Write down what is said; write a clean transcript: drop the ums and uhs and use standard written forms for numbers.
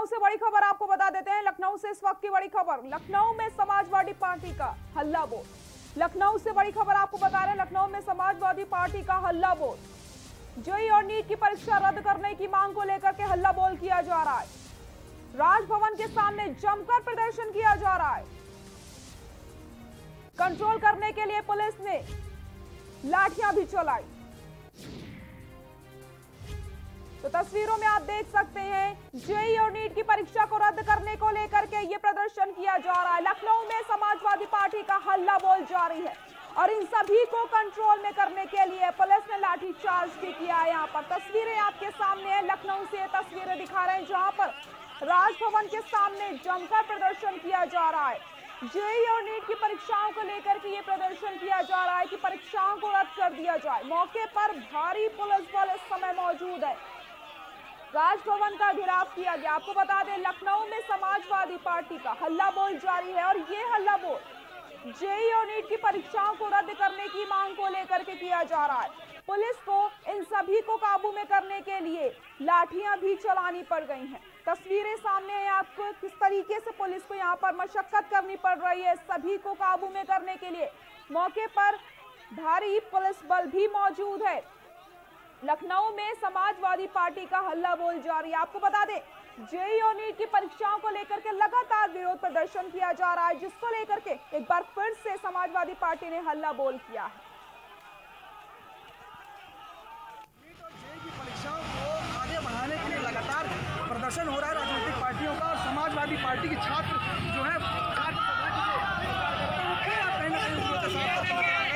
लखनऊ से बड़ी खबर आपको बता देते हैं। लखनऊ से इस वक्त की बड़ी खबर, लखनऊ में समाजवादी पार्टी का हल्ला बोल। लखनऊ से बड़ी खबर आपको बता रहे हैं, लखनऊ में समाजवादी पार्टी का हल्ला बोल। जेईई और नीट की परीक्षा रद्द करने की मांग को लेकर के हल्ला बोल किया जा रहा है। राजभवन के सामने जमकर प्रदर्शन किया जा रहा है। कंट्रोल करने के लिए पुलिस ने लाठियां भी चलाई। तो तस्वीरों में आप देख सकते हैं, जेईई और नीट की परीक्षा को रद्द करने को लेकर के ये प्रदर्शन किया जा रहा है। लखनऊ में समाजवादी पार्टी का हल्ला बोल जारी है और इन सभी को कंट्रोल में करने के लिए पुलिस ने लाठी चार्ज भी किया है। यहाँ पर तस्वीरें आपके सामने है, लखनऊ से तस्वीरें दिखा रहे हैं जहाँ पर राजभवन के सामने जमकर प्रदर्शन किया जा रहा है। जेईई और नीट की परीक्षाओं को लेकर के ये प्रदर्शन किया जा रहा है कि परीक्षाओं को रद्द कर दिया जाए। मौके पर भारी पुलिस बल इस समय मौजूद है। राजभवन का घेराव किया गया। आपको बता दें, लखनऊ में समाजवादी पार्टी का हल्ला बोल जारी है और ये हल्ला बोल जेईई और नीट की परीक्षाओं को रद्द करने की मांग को लेकर के किया जा रहा है। पुलिस को इन सभी को काबू में करने के लिए लाठियां भी चलानी पड़ गई हैं। तस्वीरें सामने हैं, आपको किस तरीके से पुलिस को यहाँ पर मशक्कत करनी पड़ रही है सभी को काबू में करने के लिए। मौके पर भारी पुलिस बल भी मौजूद है। लखनऊ में समाजवादी पार्टी का हल्ला बोल जारी है। आपको बता दें, जेईई और नीट की परीक्षाओं को लेकर के लगातार विरोध प्रदर्शन किया जा रहा है, जिसको लेकर के एक बार फिर से समाजवादी पार्टी ने हल्ला बोल किया है। नीट और जेईई की परीक्षाओं को आगे बढ़ाने के लिए लगातार प्रदर्शन हो रहा है राजनीतिक पार्टियों का, और समाजवादी पार्टी के छात्र जो है